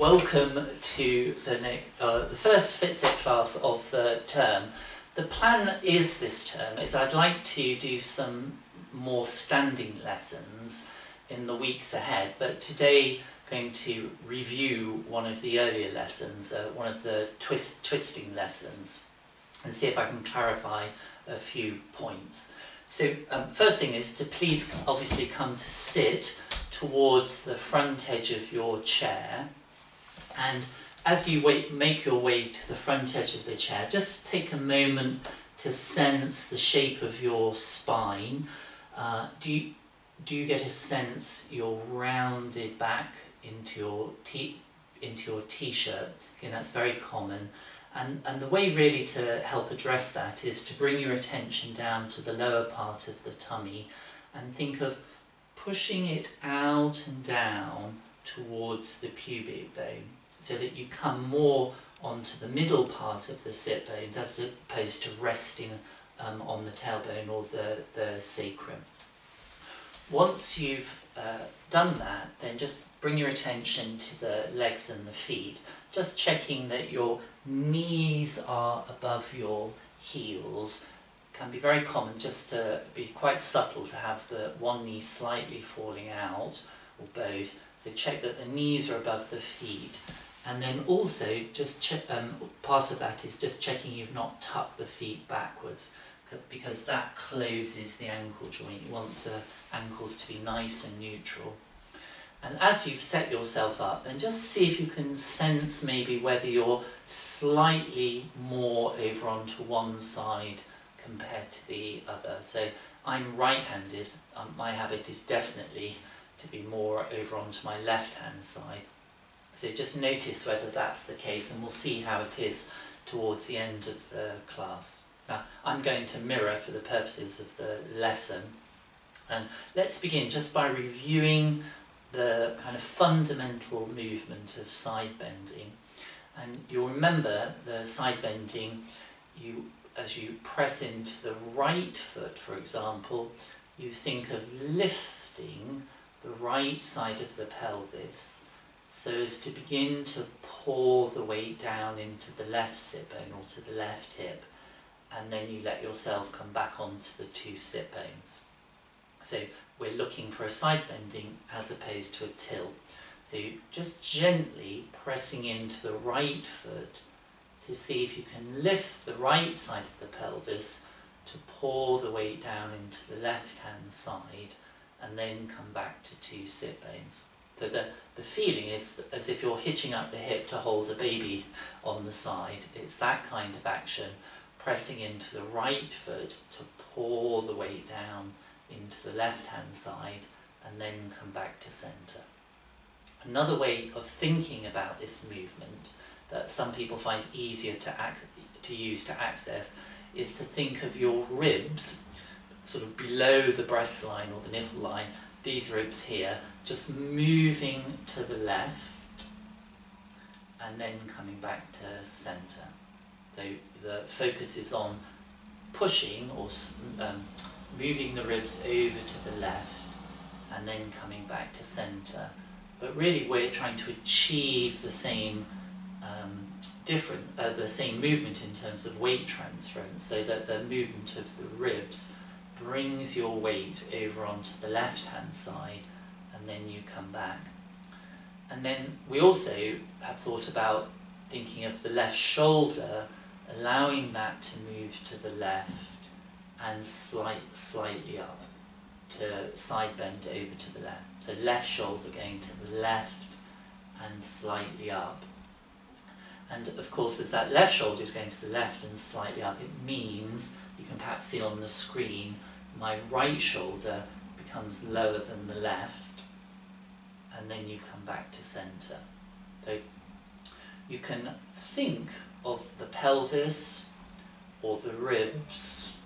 Welcome to the first Fit Sit class of the term. The plan is this term is I'd like to do some more standing lessons in the weeks ahead, but today I'm going to review one of the earlier lessons, one of the twisting lessons, and see if I can clarify a few points. So first thing is to please obviously come to sit towards the front edge of your chair, and as you make your way to the front edge of the chair, just take a moment to sense the shape of your spine. Do you get a sense your rounded back into your t-shirt? Again, that's very common. And the way really to help address that is to bring your attention down to the lower part of the tummy and think of pushing it out and down towards the pubic bone, so that you come more onto the middle part of the sit bones as opposed to resting on the tailbone or the sacrum. Once you've done that, then just bring your attention to the legs and the feet, just checking that your knees are above your heels. Can be very common just to be quite subtle to have the one knee slightly falling out, or both, so check that the knees are above the feet. And then also, just check, part of that is just checking you've not tucked the feet backwards, because that closes the ankle joint. You want the ankles to be nice and neutral. And as you've set yourself up, then just see if you can sense maybe whether you're slightly more over onto one side compared to the other. So I'm right-handed, my habit is definitely to be more over onto my left-hand side. So just notice whether that's the case, and we'll see how it is towards the end of the class. Now, I'm going to mirror for the purposes of the lesson. And let's begin just by reviewing the kind of fundamental movement of side bending. And you'll remember the side bending, as you press into the right foot, for example, you think of lifting the right side of the pelvis so as to begin to pour the weight down into the left sit bone or to the left hip, and then you let yourself come back onto the two sit bones. So we're looking for a side bending as opposed to a tilt. So just gently pressing into the right foot to see if you can lift the right side of the pelvis to pour the weight down into the left-hand side, and then come back to two sit bones. So the feeling is as if you're hitching up the hip to hold a baby on the side. It's that kind of action, pressing into the right foot to pour the weight down into the left-hand side, and then come back to centre. Another way of thinking about this movement that some people find easier to access is to think of your ribs sort of below the breastline or the nipple line, these ribs here, just moving to the left and then coming back to centre. So the focus is on pushing or moving the ribs over to the left and then coming back to centre. But really we're trying to achieve the same same movement in terms of weight transference, so that the movement of the ribs brings your weight over onto the left-hand side, and then you come back. And then we also have thought about thinking of the left shoulder, allowing that to move to the left and slightly up to side bend over to the left. So left shoulder going to the left and slightly up. And of course, as that left shoulder is going to the left and slightly up, it means, you can perhaps see on the screen, my right shoulder becomes lower than the left, and then you come back to centre. So you can think of the pelvis or the ribs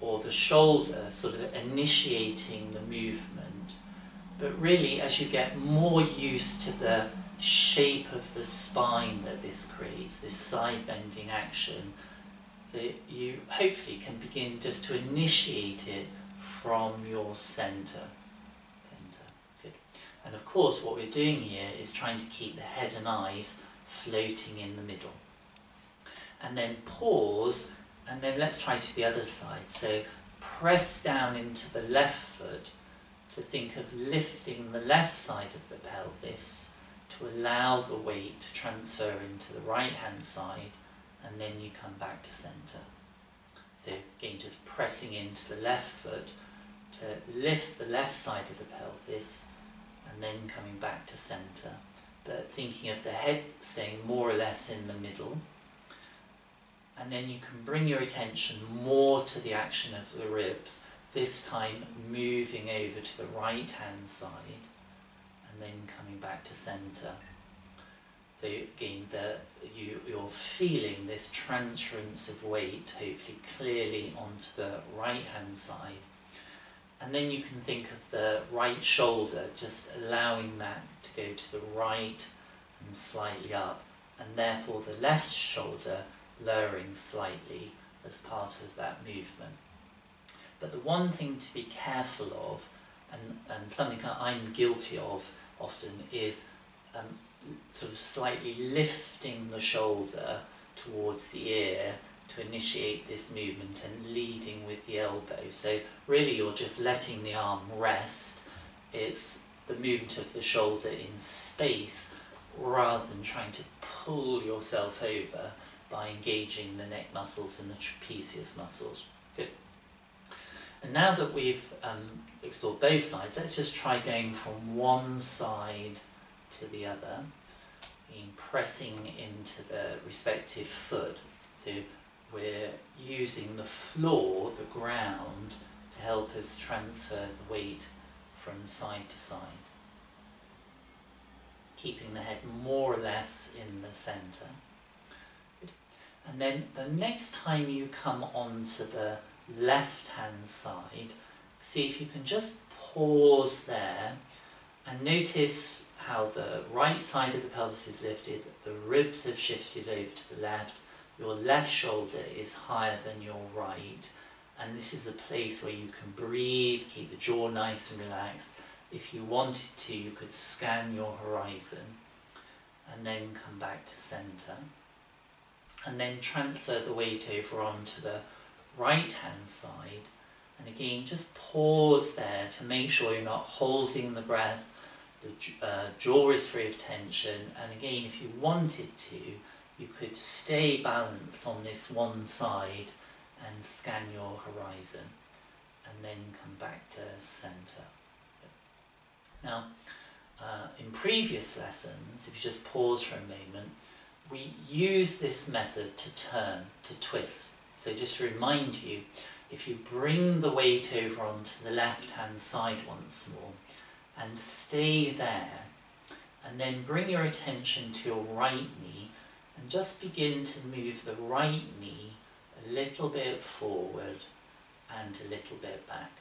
or the shoulder sort of initiating the movement, but really as you get more used to the shape of the spine that this creates, this side bending action, that you hopefully can begin just to initiate it from your centre. Good. And of course what we're doing here is trying to keep the head and eyes floating in the middle. And then pause, and then let's try to the other side. So press down into the left foot to think of lifting the left side of the pelvis to allow the weight to transfer into the right hand side, and then you come back to centre. So again, just pressing into the left foot to lift the left side of the pelvis, and then coming back to centre, but thinking of the head staying more or less in the middle. And then you can bring your attention more to the action of the ribs, this time moving over to the right hand side and then coming back to centre. So again, you're feeling this transference of weight, hopefully clearly onto the right hand side. And then you can think of the right shoulder, just allowing that to go to the right and slightly up, and therefore the left shoulder lowering slightly as part of that movement. But the one thing to be careful of, and something I'm guilty of often, is sort of slightly lifting the shoulder towards the ear to initiate this movement and leading with the elbow. So really you're just letting the arm rest. It's the movement of the shoulder in space rather than trying to pull yourself over by engaging the neck muscles and the trapezius muscles. Good. And now that we've explored both sides, let's just try going from one side to the other, pressing into the respective foot. So we're using the floor, the ground, to help us transfer the weight from side to side, keeping the head more or less in the centre. And then the next time you come onto the left hand side, see if you can just pause there and notice how the right side of the pelvis is lifted, the ribs have shifted over to the left, your left shoulder is higher than your right, and this is a place where you can breathe, keep the jaw nice and relaxed. If you wanted to, you could scan your horizon and then come back to centre. And then transfer the weight over onto the right hand side, and again just pause there to make sure you're not holding the breath, the jaw is free of tension, and again if you wanted to, you could stay balanced on this one side and scan your horizon, and then come back to centre. Now in previous lessons, if you just pause for a moment, we use this method to turn, to twist. So just to remind you, if you bring the weight over onto the left-hand side once more and stay there, and then bring your attention to your right knee and just begin to move the right knee a little bit forward and a little bit back.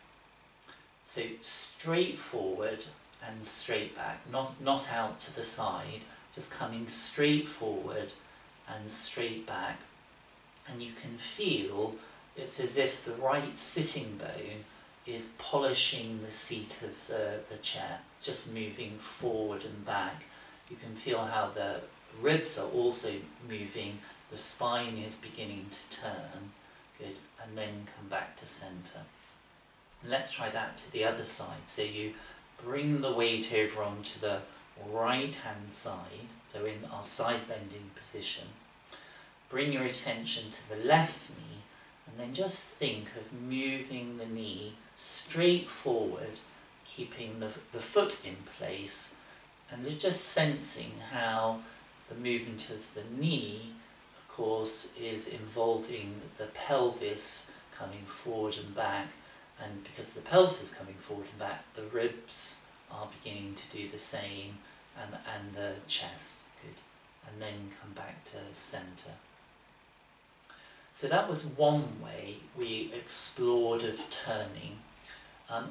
So straight forward and straight back, not out to the side, just coming straight forward and straight back, and you can feel it's as if the right sitting bone is polishing the seat of the chair, just moving forward and back. You can feel how the ribs are also moving, the spine is beginning to turn. Good, and then come back to centre. And let's try that to the other side. So you bring the weight over onto the right hand side, so in our side bending position, bring your attention to the left knee, and then just think of moving the knee straight forward, keeping the foot in place, and just sensing how the movement of the knee, of course, is involving the pelvis coming forward and back, and because the pelvis is coming forward and back, the ribs are beginning to do the same, and the chest. Good, and then come back to centre. So that was one way we explored of turning.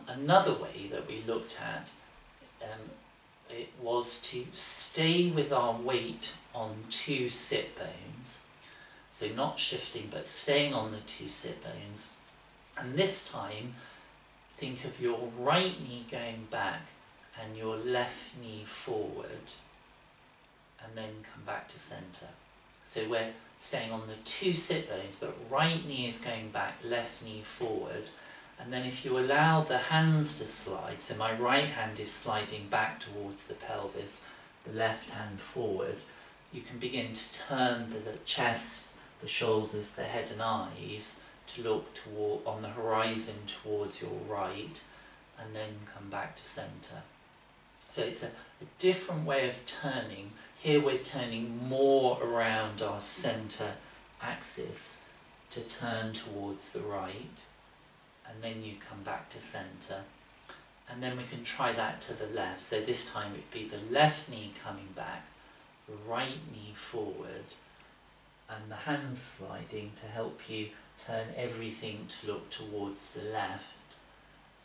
Another way that we looked at it was to stay with our weight on two sit bones, so not shifting but staying on the two sit bones, and this time think of your right knee going back and your left knee forward, and then come back to centre. So we're staying on the two sit bones, but right knee is going back, left knee forward. And then if you allow the hands to slide, so my right hand is sliding back towards the pelvis, the left hand forward, you can begin to turn the chest, the shoulders, the head and eyes to look toward, on the horizon towards your right, and then come back to centre. So it's a different way of turning. Here we're turning more around our centre axis to turn towards the right, and then you come back to centre. And then we can try that to the left. So this time it'd be the left knee coming back, the right knee forward, and the hands sliding to help you turn everything to look towards the left,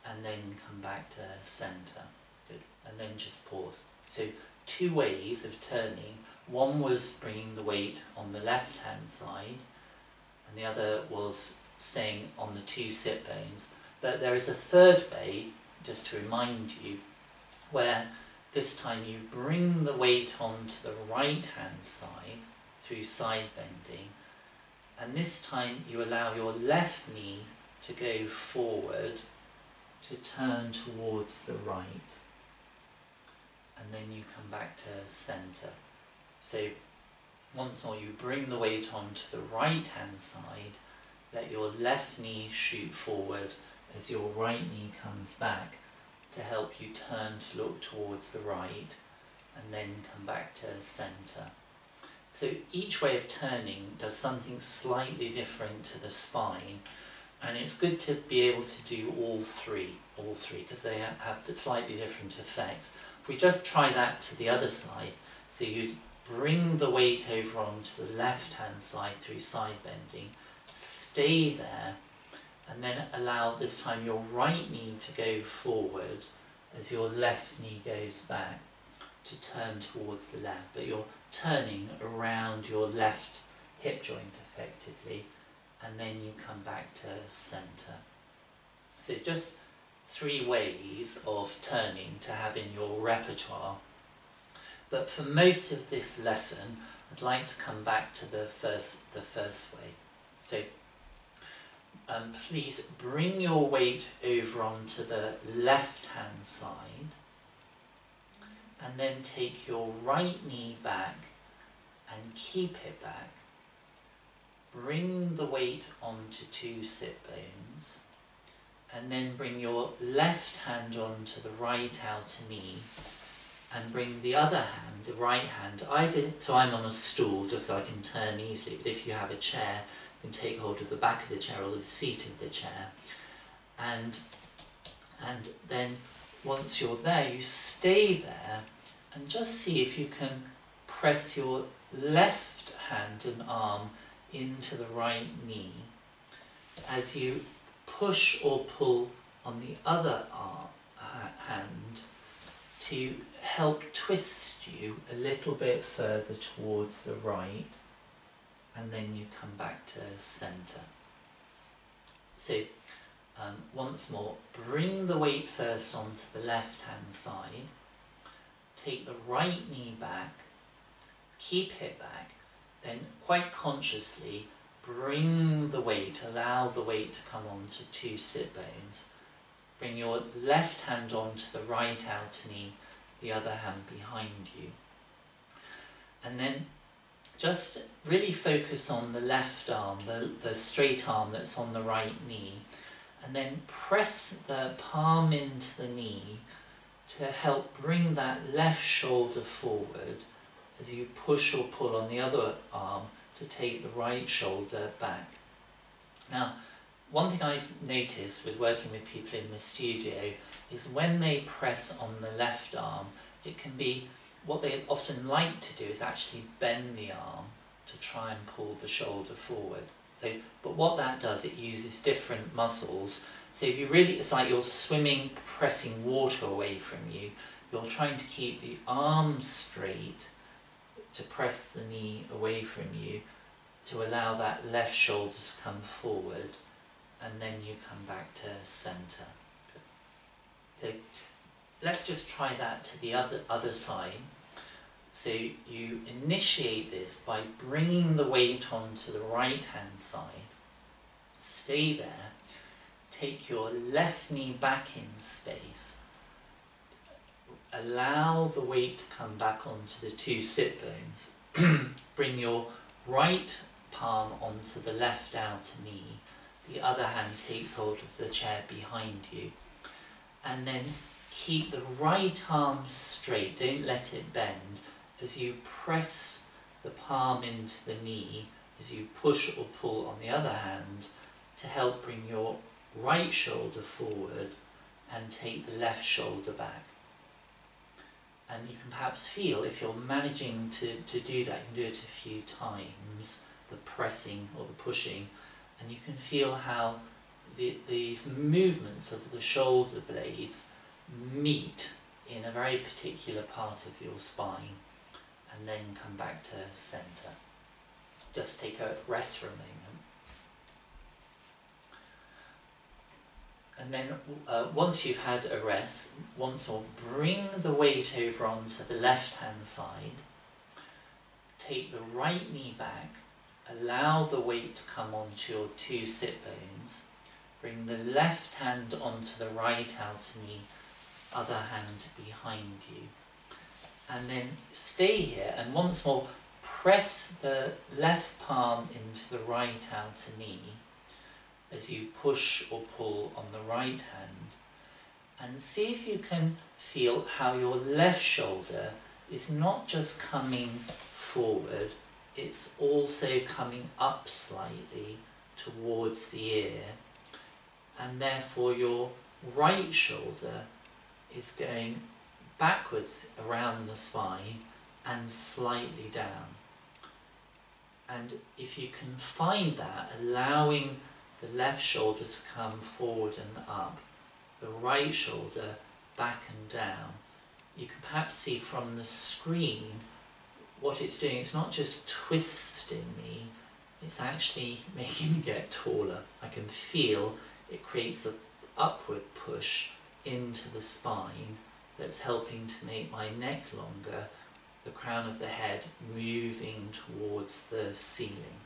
and then come back to centre. Good. And then just pause. So two ways of turning. One was bringing the weight on the left hand side, and the other was staying on the two sit bones. But there is a third way, just to remind you, where this time you bring the weight onto the right hand side through side bending, and this time you allow your left knee to go forward to turn towards the right, and then you come back to centre. So once more, you bring the weight onto the right hand side, let your left knee shoot forward as your right knee comes back to help you turn to look towards the right, and then come back to centre. So each way of turning does something slightly different to the spine, and it's good to be able to do all three, because they have slightly different effects. If we just try that to the other side, so you bring the weight over onto the left-hand side through side bending, stay there, and then allow this time your right knee to go forward as your left knee goes back to turn towards the left, but you're turning around your left hip joint effectively, and then you come back to centre. So just three ways of turning to have in your repertoire. But for most of this lesson, I'd like to come back to the first way. So please bring your weight over onto the left-hand side, and then take your right knee back and keep it back. Bring the weight onto two sit bones, and then bring your left hand onto the right outer knee, and bring the other hand, the right hand, either, so I'm on a stool just so I can turn easily, but if you have a chair, you can take hold of the back of the chair or the seat of the chair. And then once you're there, you stay there and just see if you can press your left hand and arm into the right knee as you push or pull on the other arm, hand, to help twist you a little bit further towards the right, and then you come back to centre. So once more, bring the weight first onto the left hand side, take the right knee back, keep it back, then quite consciously bring the weight, allow the weight to come onto two sit bones. Bring your left hand onto the right outer knee, the other hand behind you. And then just really focus on the left arm, the straight arm that's on the right knee. And then press the palm into the knee to help bring that left shoulder forward as you push or pull on the other arm to take the right shoulder back. Now, one thing I've noticed with working with people in the studio is when they press on the left arm, it can be, what they often like to do is actually bend the arm to try and pull the shoulder forward. So, but what that does, it uses different muscles. So if you really, it's like you're swimming, pressing water away from you. You're trying to keep the arm straight to press the knee away from you to allow that left shoulder to come forward, and then you come back to centre. So Let's just try that to the other side. So you initiate this by bringing the weight onto the right hand side, stay there, take your left knee back in space, allow the weight to come back onto the two sit bones, bring your right palm onto the left outer knee, the other hand takes hold of the chair behind you, and then keep the right arm straight, don't let it bend, as you press the palm into the knee, as you push or pull on the other hand, to help bring your right shoulder forward and take the left shoulder back. And you can perhaps feel, if you're managing to do that, you can do it a few times, the pressing or the pushing, and you can feel how these movements of the shoulder blades meet in a very particular part of your spine, and then come back to centre. Just take a rest for a moment. And then once you've had a rest, once more, bring the weight over onto the left hand side, take the right knee back, allow the weight to come onto your two sit bones, bring the left hand onto the right outer knee, other hand behind you. And then stay here, and once more, press the left palm into the right outer knee, as you push or pull on the right hand, and see if you can feel how your left shoulder is not just coming forward, it's also coming up slightly towards the ear, and therefore your right shoulder is going backwards around the spine and slightly down. And if you can find that, allowing the left shoulder to come forward and up, the right shoulder back and down. You can perhaps see from the screen what it's doing. It's not just twisting me, it's actually making me get taller. I can feel it creates an upward push into the spine that's helping to make my neck longer, the crown of the head moving towards the ceiling.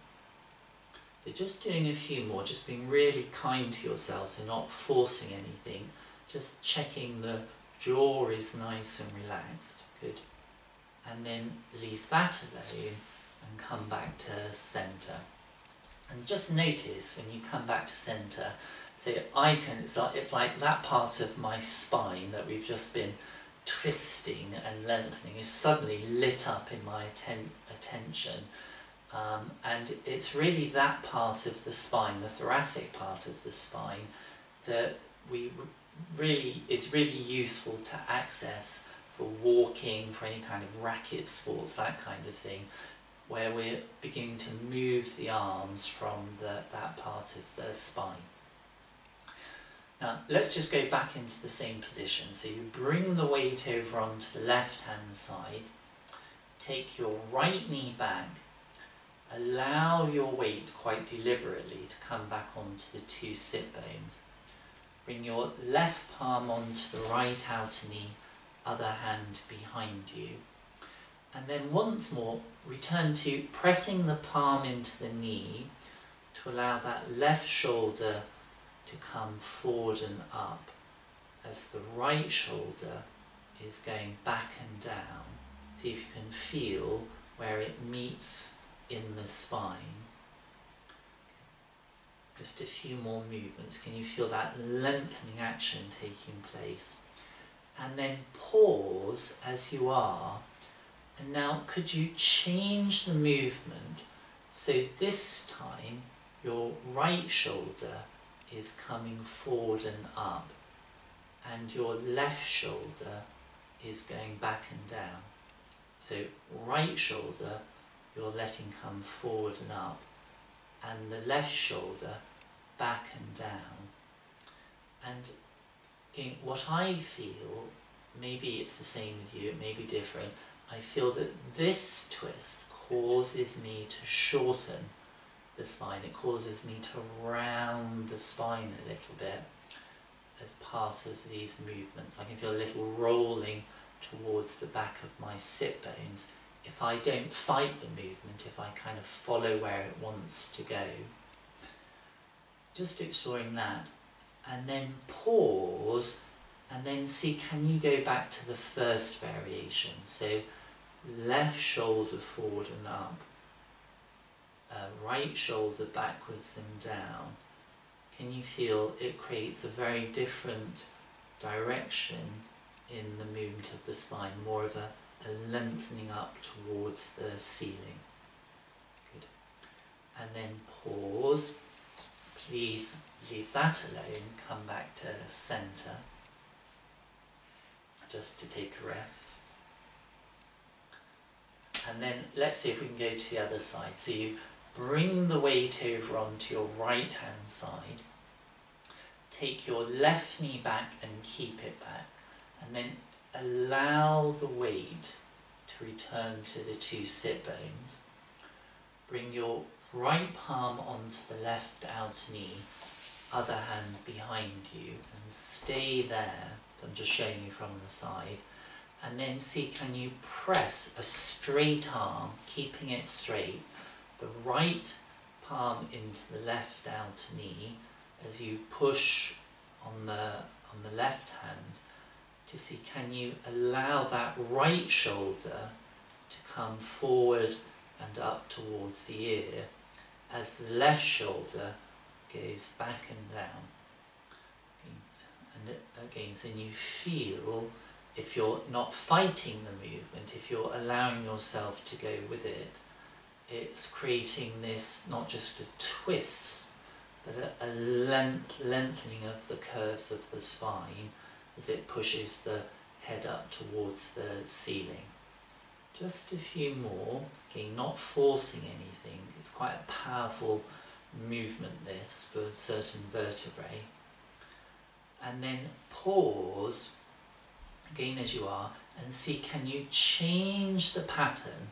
So just doing a few more, just being really kind to yourselves and not forcing anything, just checking the jaw is nice and relaxed, good. And then leave that alone and come back to centre. And just notice when you come back to centre, so it's like that part of my spine that we've just been twisting and lengthening is suddenly lit up in my attention. And it's really that part of the spine, the thoracic part of the spine, that is really useful to access for walking, for any kind of racket sports, that kind of thing, where we're beginning to move the arms from that part of the spine. Now let's just go back into the same position. So you bring the weight over onto the left hand side, take your right knee back, allow your weight quite deliberately to come back onto the two sit bones. Bring your left palm onto the right outer knee, other hand behind you. And then once more, return to pressing the palm into the knee to allow that left shoulder to come forward and up as the right shoulder is going back and down. See if you can feel where it meets in the spine. Just a few more movements. Can you feel that lengthening action taking place? And then pause as you are. And now could you change the movement so this time your right shoulder is coming forward and up and your left shoulder is going back and down. So right shoulder you're letting come forward and up, and the left shoulder back and down. And again, what I feel, maybe it's the same with you, it may be different, I feel that this twist causes me to shorten the spine, it causes me to round the spine a little bit, as part of these movements. I can feel a little rolling towards the back of my sit bones. If I don't fight the movement, if I kind of follow where it wants to go, just exploring that, and then pause, and then see, can you go back to the first variation? So left shoulder forward and up, right shoulder backwards and down. Can you feel it creates a very different direction in the movement of the spine, more of a lengthening up towards the ceiling? Good. And then pause. Please leave that alone, come back to centre, just to take a rest. And then let's see if we can go to the other side. So you bring the weight over onto your right hand side, take your left knee back and keep it back, and then allow the weight to return to the two sit bones. Bring your right palm onto the left outer knee, other hand behind you, and stay there. I'm just showing you from the side, and then see, can you press a straight arm, keeping it straight, the right palm into the left outer knee as you push on the left hand, to see, can you allow that right shoulder to come forward and up towards the ear as the left shoulder goes back and down. And again, so you feel, if you're not fighting the movement, if you're allowing yourself to go with it, it's creating this, not just a twist, but a lengthening of the curves of the spine as it pushes the head up towards the ceiling. Just a few more, again, not forcing anything. It's quite a powerful movement, this, for certain vertebrae. And then pause, again as you are, and see, can you change the pattern?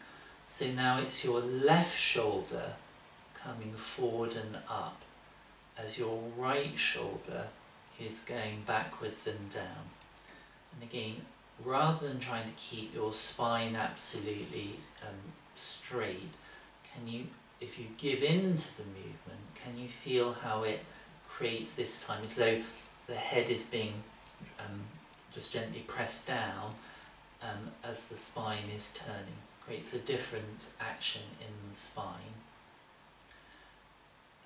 So now it's your left shoulder coming forward and up as your right shoulder is going backwards and down. And again, rather than trying to keep your spine absolutely straight, can you, if you give in to the movement, can you feel how it creates this time as though the head is being just gently pressed down as the spine is turning? Creates a different action in the spine.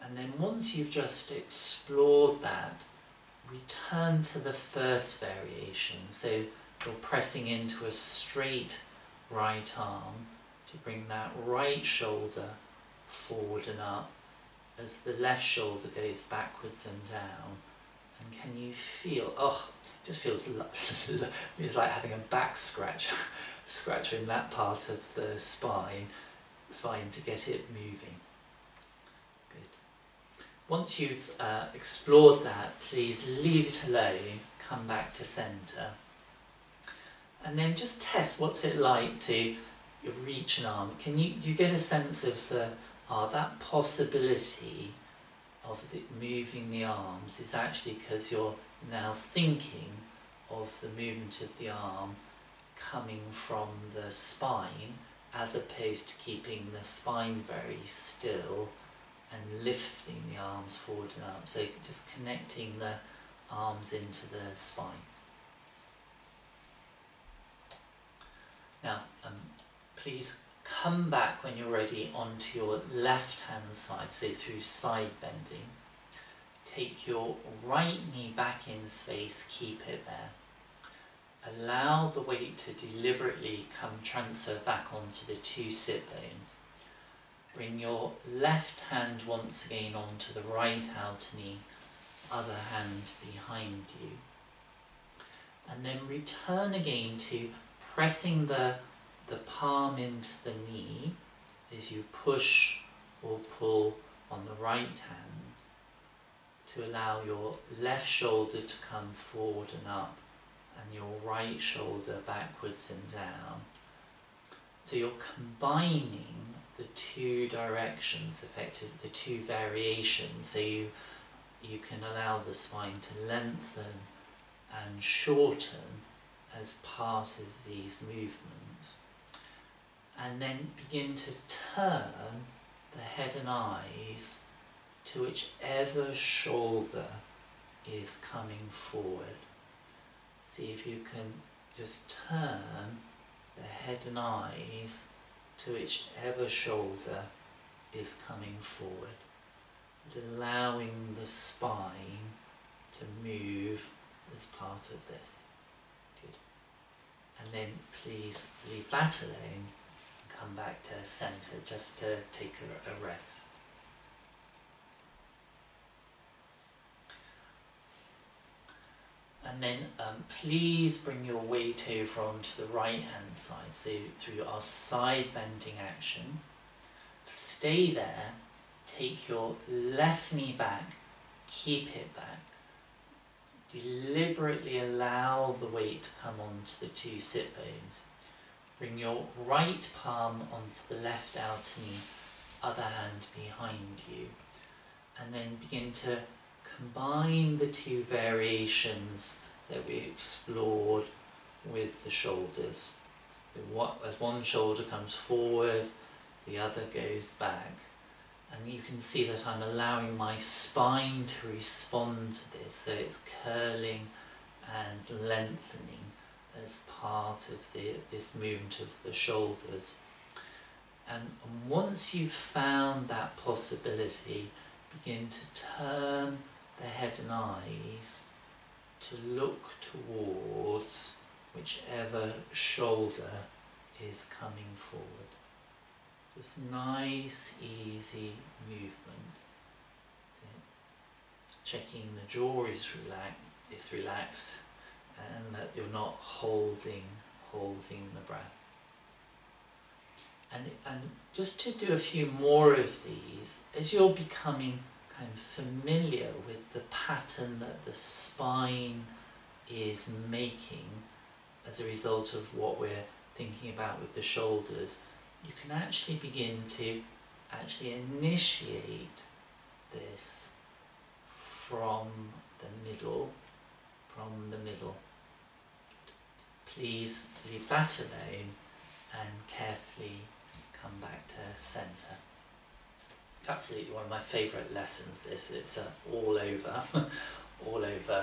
And then once you've just explored that, return to the first variation. So you're pressing into a straight right arm to bring that right shoulder forward and up as the left shoulder goes backwards and down. And can you feel, oh, it just feels it's like having a back scratch in that part of the spine, to get it moving. Good. Once you've explored that, please leave it alone, come back to centre. And then just test, what's it like to reach an arm? Can you get a sense of that possibility of moving the arms is actually because you're now thinking of the movement of the arm coming from the spine, as opposed to keeping the spine very still and lifting the arms forward and up. So just connecting the arms into the spine. Now please come back when you're ready onto your left hand side, so through side bending. Take your right knee back in space, keep it there. Allow the weight to deliberately come transfer back onto the two sit bones. Bring your left hand once again onto the right outer knee, other hand behind you. And then return again to pressing the palm into the knee as you push or pull on the right hand, to allow your left shoulder to come forward and up and your right shoulder backwards and down. So you're combining the two directions, effectively the two variations, so you can allow the spine to lengthen and shorten as part of these movements, and then begin to turn the head and eyes to whichever shoulder is coming forward. See if you can just turn the head and eyes to whichever shoulder is coming forward, allowing the spine to move as part of this. Good. And then please leave that alone and come back to centre just to take a rest. And then please bring your weight over onto the right hand side, so through our side bending action. Stay there, take your left knee back, keep it back. Deliberately allow the weight to come onto the two sit bones. Bring your right palm onto the left outer knee, other hand behind you. And then begin to combine the two variations that we explored with the shoulders. As one shoulder comes forward, the other goes back. And you can see that I'm allowing my spine to respond to this, so it's curling and lengthening as part of this movement of the shoulders. And once you've found that possibility, begin to turn the head and eyes to look towards whichever shoulder is coming forward. Just nice, easy movement. Checking the jaw is relaxed, and that you're not holding the breath. And just to do a few more of these, as you're becoming kind of familiar with the pattern that the spine is making as a result of what we're thinking about with the shoulders, you can actually begin to initiate this from the middle, Please leave that alone and carefully come back to centre. It's absolutely one of my favourite lessons, this. It's all over,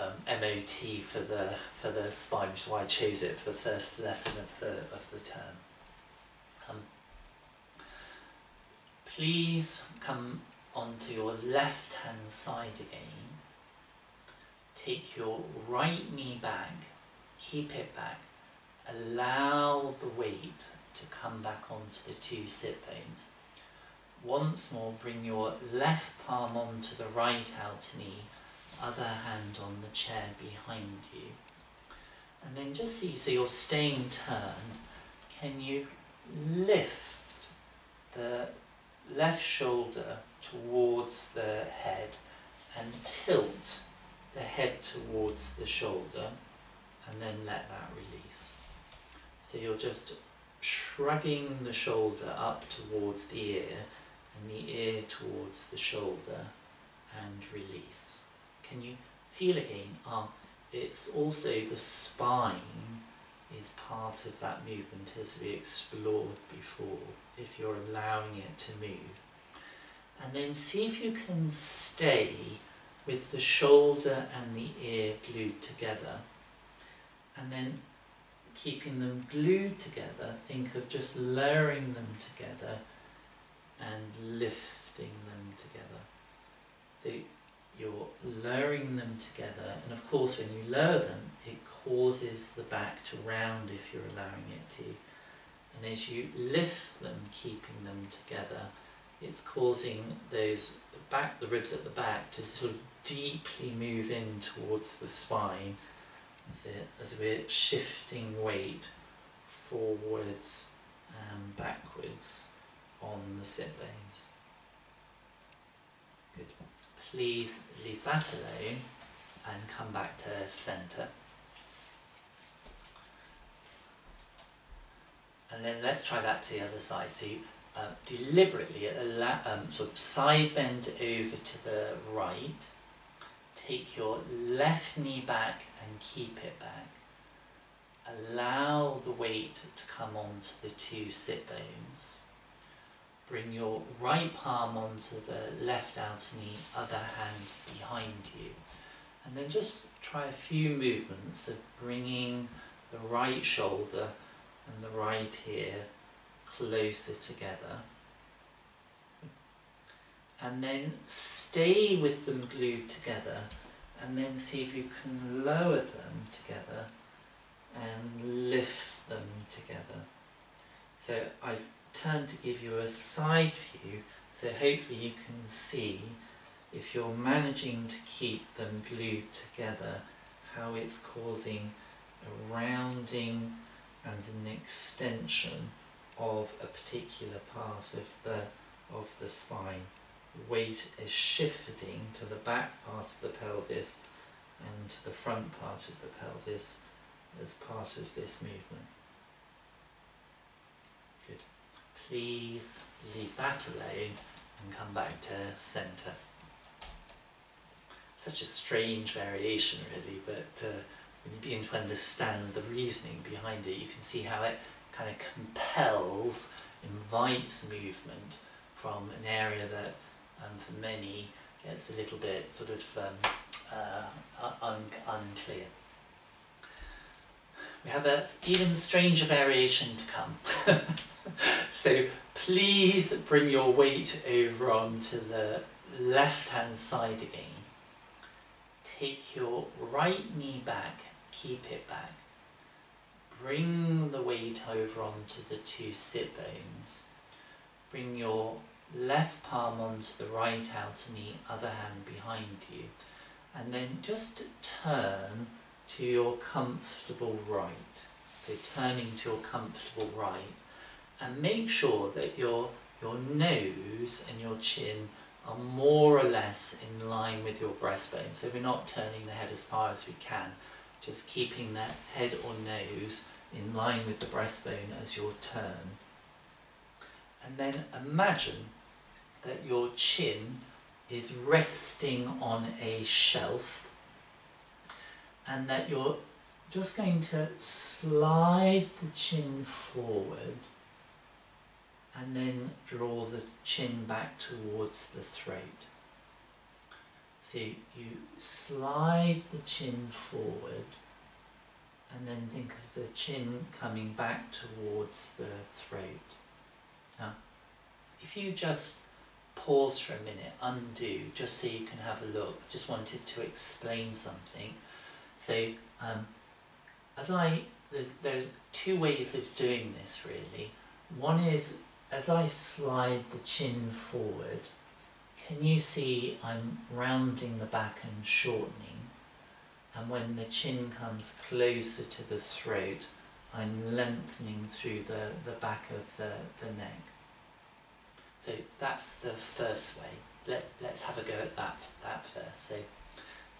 MOT for the spine, which is why I chose it for the first lesson of the term. Please come onto your left hand side again. Take your right knee back, keep it back, allow the weight to come back onto the two sit bones. Once more, bring your left palm onto the right outer knee, other hand on the chair behind you. And then just see, so you're staying turned, can you lift the left shoulder towards the head and tilt the head towards the shoulder, and then let that release. So you're just shrugging the shoulder up towards the ear and the ear towards the shoulder, and release. Can you feel again? It's also the spine is part of that movement as we explored before, if you're allowing it to move. And then see if you can stay with the shoulder and the ear glued together. And then keeping them glued together, think of just lowering them together and lifting them together. You're lowering them together, and of course when you lower them, it causes the back to round if you're allowing it to. And as you lift them, keeping them together, it's causing those the ribs at the back to sort of deeply move in towards the spine as we're shifting weight forwards and backwards on the sit bones. Good. Please leave that alone and come back to centre. And then let's try that to the other side. So you, deliberately sort of side bend over to the right, Take your left knee back and keep it back. Allow the weight to come onto the two sit bones. Bring your right palm onto the left outer knee, other hand behind you. And then just try a few movements of bringing the right shoulder and the right ear closer together. And then stay with them glued together, and then see if you can lower them together and lift them together. So I've turned to give you a side view, so hopefully you can see, if you're managing to keep them glued together, how it's causing a rounding and an extension of a particular part of the spine. Weight is shifting to the back part of the pelvis and to the front part of the pelvis as part of this movement. Good. Please leave that alone and come back to centre. Such a strange variation really, but when you begin to understand the reasoning behind it, you can see how it kind of compels, invites movement from an area that for many gets a little bit sort of unclear. We have an even stranger variation to come. So please bring your weight over onto the left hand side again. Take your right knee back, keep it back. Bring the weight over onto the two sit bones. Bring your left palm onto the right outer knee, other hand behind you, and then just turn to your comfortable right. So turning to your comfortable right, and make sure that your nose and your chin are more or less in line with your breastbone. So we're not turning the head as far as we can, just keeping that head or nose in line with the breastbone as your turn. And then imagine that your chin is resting on a shelf, and that you're just going to slide the chin forward and then draw the chin back towards the throat. So you slide the chin forward and then think of the chin coming back towards the throat. Now, if you just pause for a minute, undo, just so you can have a look. I just wanted to explain something. So, there's two ways of doing this really. One is, as I slide the chin forward, can you see I'm rounding the back and shortening? And when the chin comes closer to the throat, I'm lengthening through the back of the neck. So that's the first way. Let's have a go at that first. So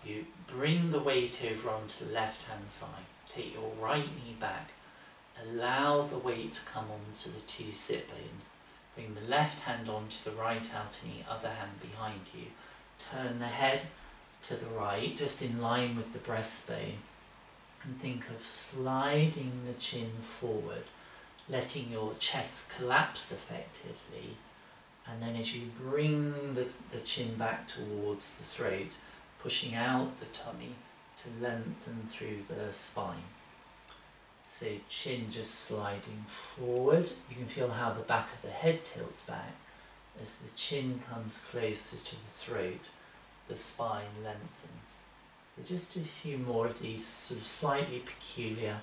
you bring the weight over onto the left hand side, take your right knee back, allow the weight to come onto the two sit bones, bring the left hand onto the right outer knee, other hand behind you, turn the head to the right, just in line with the breastbone, and think of sliding the chin forward, letting your chest collapse effectively, and then as you bring the chin back towards the throat, pushing out the tummy to lengthen through the spine. So chin just sliding forward. You can feel how the back of the head tilts back. As the chin comes closer to the throat, the spine lengthens. So just a few more of these sort of slightly peculiar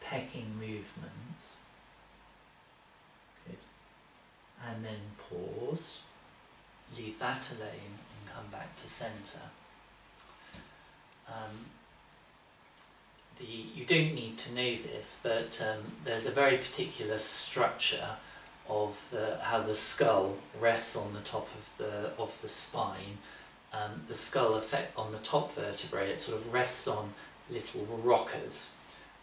pecking movements. Good. And then pause, leave that alone and come back to centre. You don't need to know this, but there's a very particular structure of how the skull rests on the top of the spine. The skull effect on the top vertebrae, it sort of rests on little rockers,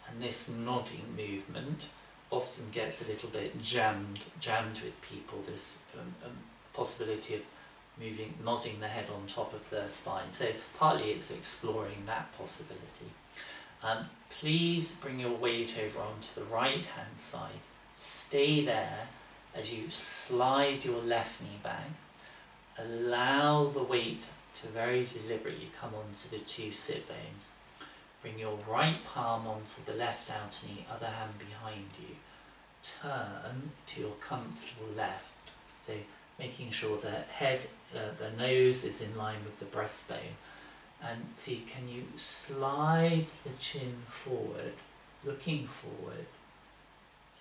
and this nodding movement often gets a little bit jammed with people, this possibility of moving, nodding the head on top of the spine. So partly it's exploring that possibility. Please bring your weight over onto the right hand side. Stay there as you slide your left knee back. Allow the weight to very deliberately come onto the two sit bones. Bring your right palm onto the left outer knee, other hand behind you. Turn to your comfortable left. So making sure the head, the nose is in line with the breastbone. And see, can you slide the chin forward, looking forward,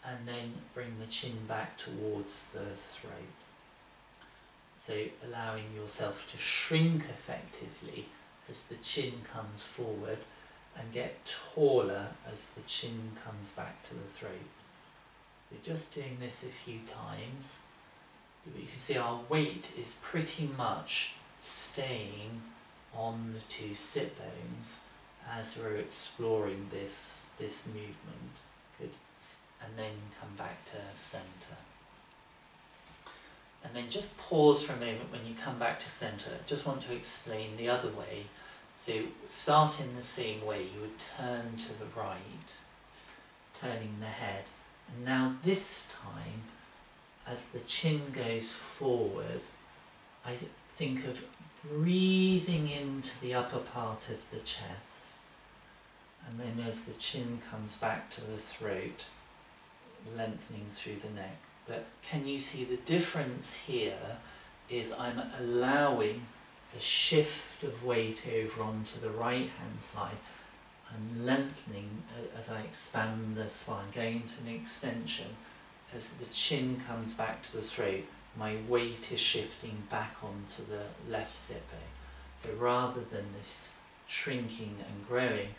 and then bring the chin back towards the throat. So allowing yourself to shrink effectively as the chin comes forward and get taller as the chin comes back to the throat. We're just doing this a few times. You can see our weight is pretty much staying on the two sit bones as we're exploring this movement. Good. And then come back to centre. And then just pause for a moment when you come back to centre. Just want to explain the other way. So start in the same way, you would turn to the right, turning the head. And now this time, as the chin goes forward, I think of breathing into the upper part of the chest. And then as the chin comes back to the throat, lengthening through the neck. But can you see the difference here is I'm allowing a shift of weight over onto the right hand side. I'm lengthening as I expand the spine, going to an extension. As the chin comes back to the throat, my weight is shifting back onto the left sit bone. So rather than this shrinking and growing,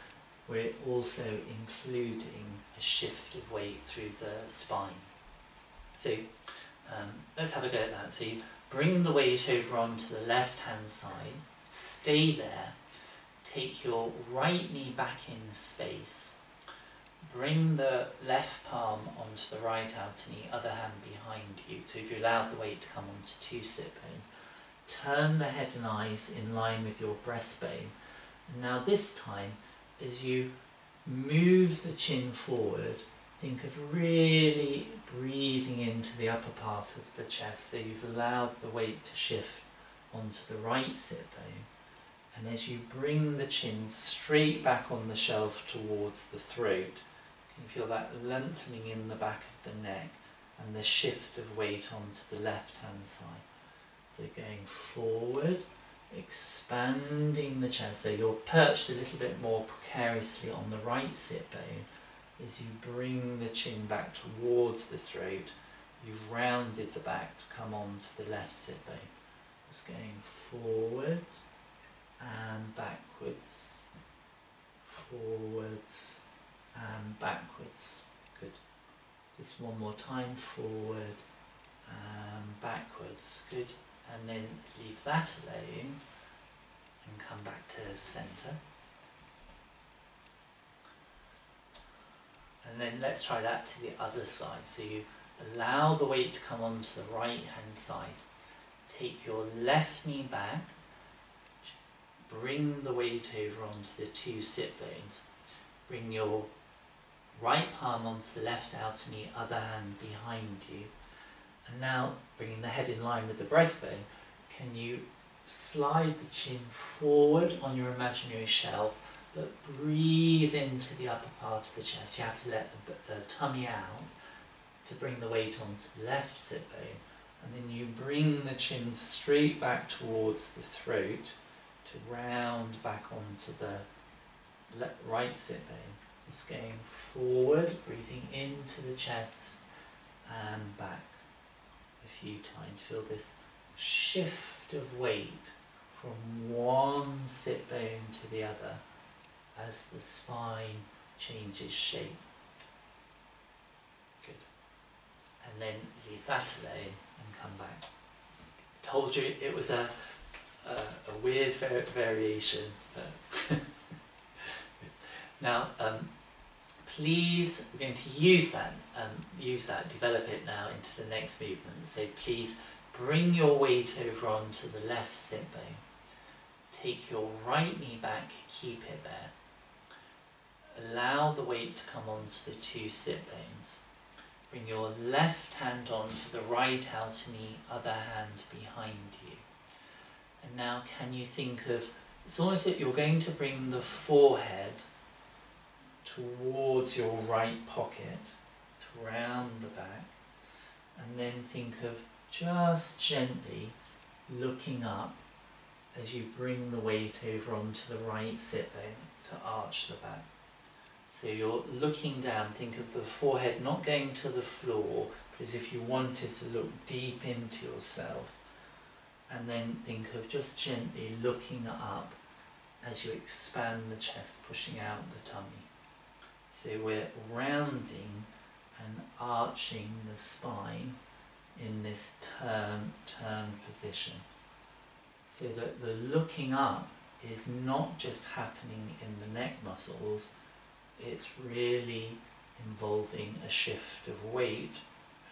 we're also including a shift of weight through the spine. So let's have a go at that. So you bring the weight over onto the left hand side, stay there, take your right knee back in space, bring the left palm onto the right outer knee, other hand behind you. So if you allow the weight to come onto two sit bones, turn the head and eyes in line with your breastbone. And now this time, as you move the chin forward, think of really breathing into the upper part of the chest. So you've allowed the weight to shift onto the right sit bone. And as you bring the chin straight back on the shelf towards the throat, you can feel that lengthening in the back of the neck and the shift of weight onto the left hand side. So going forward, expanding the chest, so you're perched a little bit more precariously on the right sit bone. As you bring the chin back towards the throat, you've rounded the back to come on to the left sit bone. Just going forward and backwards, forwards and backwards. Good. Just one more time, forward and backwards. Good. And then leave that alone and come back to centre. And then let's try that to the other side. So you allow the weight to come onto the right hand side. Take your left knee back, bring the weight over onto the two sit bones. Bring your right palm onto the left outer knee, other hand behind you. And now, bringing the head in line with the breastbone, can you slide the chin forward on your imaginary shelf, but breathe into the upper part of the chest. You have to let the tummy out to bring the weight onto the left sit bone. And then you bring the chin straight back towards the throat to round back onto the right sit bone. Just going forward, breathing into the chest and back a few times. Feel this shift of weight from one sit bone to the other as the spine changes shape. Good. And then leave that alone and come back. Told you it was a weird variation. But now, please, we're going to use that, develop it now into the next movement. So please Bring your weight over onto the left sit bone. Take your right knee back, keep it there. Allow the weight to come onto the two sit bones. Bring your left hand onto the right outer knee, other hand behind you. And now can you think of, it's almost like you're going to bring the forehead towards your right pocket, round the back, and then think of just gently looking up as you bring the weight over onto the right sit bone to arch the back. So you're looking down, think of the forehead not going to the floor, but as if you wanted to look deep into yourself, and then think of just gently looking up as you expand the chest, pushing out the tummy. So we're rounding and arching the spine in this turn position, so that the looking up is not just happening in the neck muscles, it's really involving a shift of weight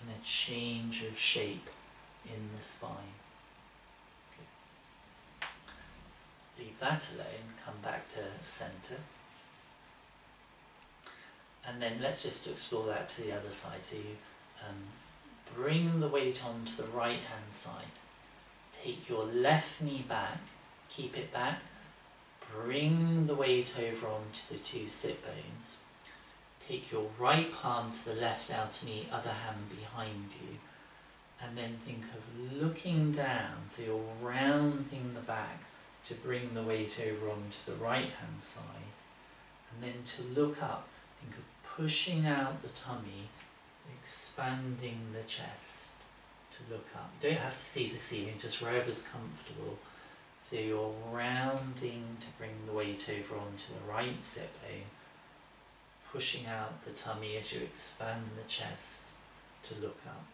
and a change of shape in the spine. Okay. Leave that alone, come back to centre. And then let's just explore that to the other side. So you bring the weight onto the right hand side. Take your left knee back, keep it back. Bring the weight over onto the two sit bones. Take your right palm to the left outer knee, other hand behind you. And then think of looking down, so you're rounding the back to bring the weight over onto the right hand side. And then to look up, think of pushing out the tummy, expanding the chest to look up. You don't have to see the ceiling, just wherever's comfortable. So you're rounding to bring the weight over onto the right sit bone, pushing out the tummy as you expand the chest to look up.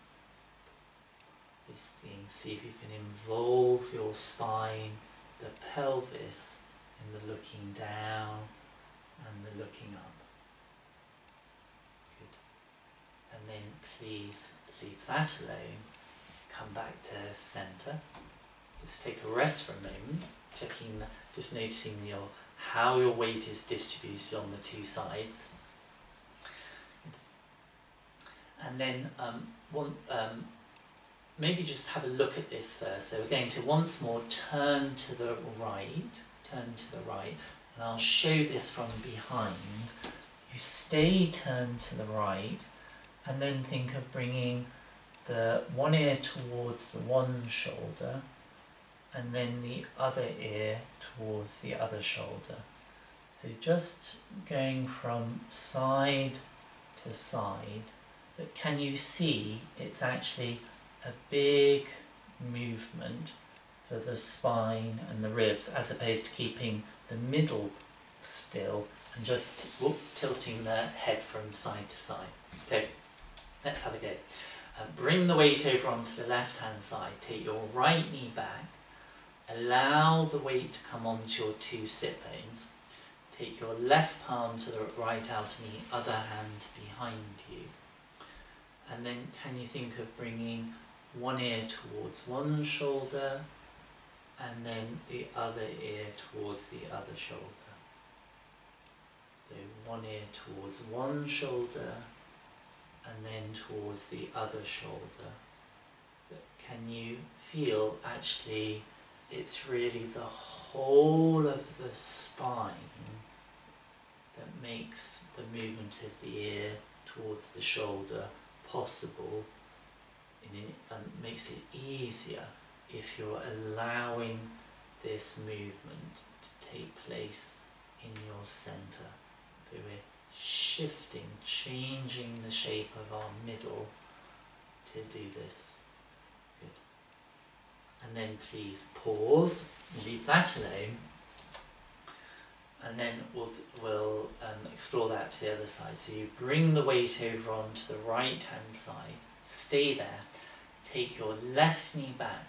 Just see if you can involve your spine, the pelvis, in the looking down and the looking up. And then please leave that alone, come back to centre. Just take a rest for a moment, checking, just noticing how your weight is distributed on the two sides. And then maybe just have a look at this first. So we're going to once more turn to the right, and I'll show this from behind. You stay turned to the right, and then think of bringing the one ear towards the one shoulder and then the other ear towards the other shoulder. So just going from side to side, but can you see it's actually a big movement for the spine and the ribs, as opposed to keeping the middle still and just tilting the head from side to side. So, let's have a go. Bring the weight over onto the left hand side. Take your right knee back. Allow the weight to come onto your two sit bones. Take your left palm to the right outer knee, other hand behind you. And then can you think of bringing one ear towards one shoulder and then the other ear towards the other shoulder. So one ear towards one shoulder and then towards the other shoulder. But can you feel actually it's really the whole of the spine that makes the movement of the ear towards the shoulder possible, and it makes it easier if you're allowing this movement to take place in your centre. So we're shifting, changing the shape of our middle to do this. Good. And then please pause, leave that alone, and then we'll explore that to the other side. So you bring the weight over onto the right hand side, stay there, take your left knee back,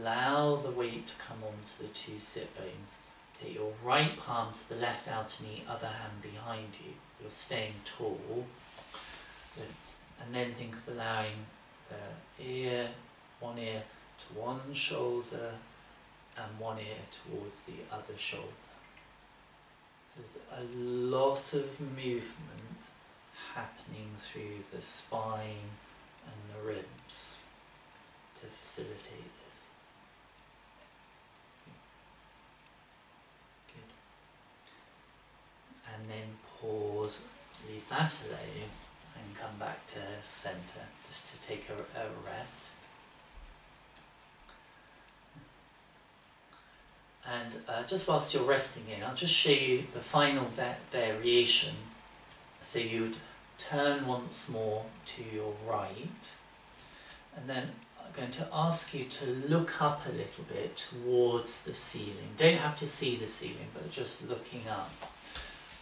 allow the weight to come onto the two sit bones. Take your right palm to the left outer knee, other hand behind you. You're staying tall. And then think of allowing the ear one ear to one shoulder and one ear towards the other shoulder. There's a lot of movement happening through the spine and the ribs to facilitate this. Good. And then pause, leave that alone, and come back to centre, just to take a rest. And just whilst you're resting in, I'll just show you the final variation. So you'd turn once more to your right, and then I'm going to ask you to look up a little bit towards the ceiling. Don't have to see the ceiling, but just looking up.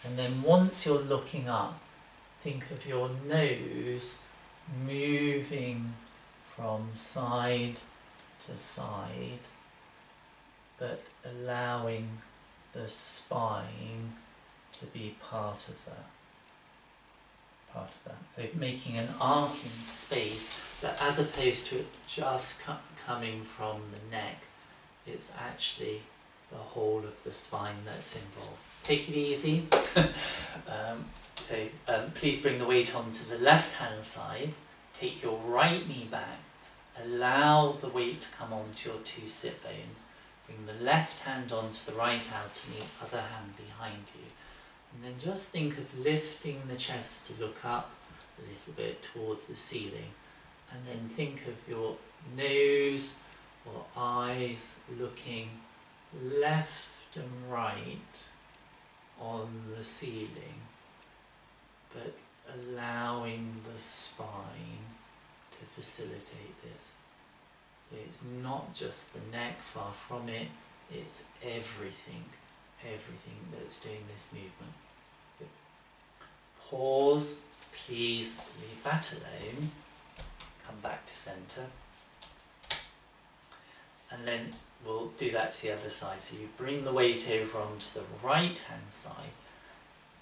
And then once you're looking up, think of your nose moving from side to side, but allowing the spine to be part of that. They're making an arc in space, but as opposed to it just coming from the neck, it's actually the whole of the spine that's involved. Take it easy. Please bring the weight onto the left-hand side. Take your right knee back. Allow the weight to come onto your two sit bones. Bring the left hand onto the right outer knee, other hand behind you. And then just think of lifting the chest to look up a little bit towards the ceiling. And then think of your nose or eyes looking left and right on the ceiling, but allowing the spine to facilitate this. So it's not just the neck, far from it, it's everything that's doing this movement. Pause, please leave that alone, come back to centre, and then we'll do that to the other side. So you bring the weight over onto the right hand side,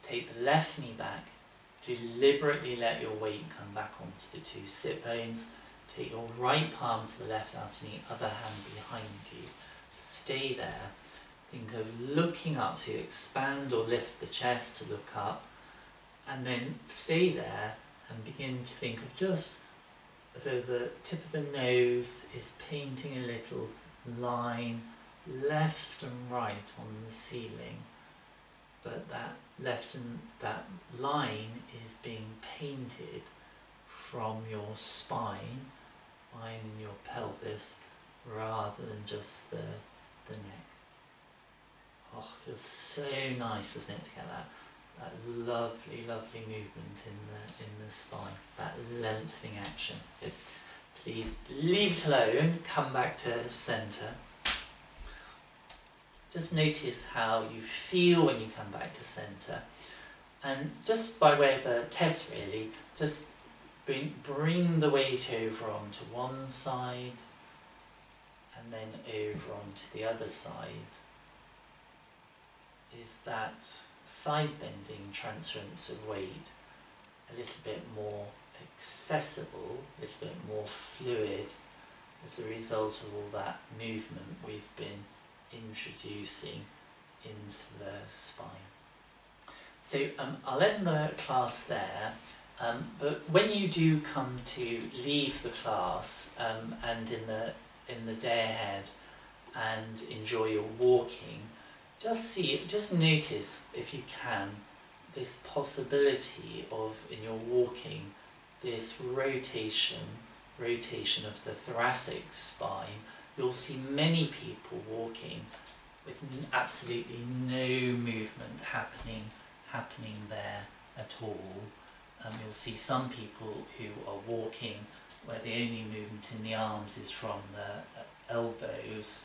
take the left knee back, deliberately let your weight come back onto the two sit bones, take your right palm to the left outer knee, other hand behind you, stay there, think of looking up, so you expand or lift the chest to look up, and then stay there and begin to think of just as though the tip of the nose is painting a little line left and right on the ceiling, but that that line is being painted from your spine, and your pelvis, rather than just the neck. Oh, it feels so nice, doesn't it, to get that lovely, lovely movement in the spine, that lengthening action. Please leave it alone, come back to centre. Just notice how you feel when you come back to centre. And just by way of a test really, just bring the weight over onto one side and then over onto the other side. Is that side bending transference of weight a little bit more accessible, a little bit more fluid as a result of all that movement we've been introducing into the spine? So I'll end the class there, but when you do come to leave the class and in the day ahead and enjoy your walking, just notice, if you can, this possibility of, in your walking, this rotation of the thoracic spine. You'll see many people walking with absolutely no movement happening there at all. You'll see some people who are walking where the only movement in the arms is from the elbows.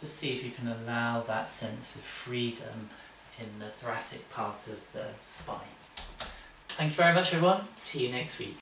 Just see if you can allow that sense of freedom in the thoracic part of the spine. Thank you very much, everyone. See you next week.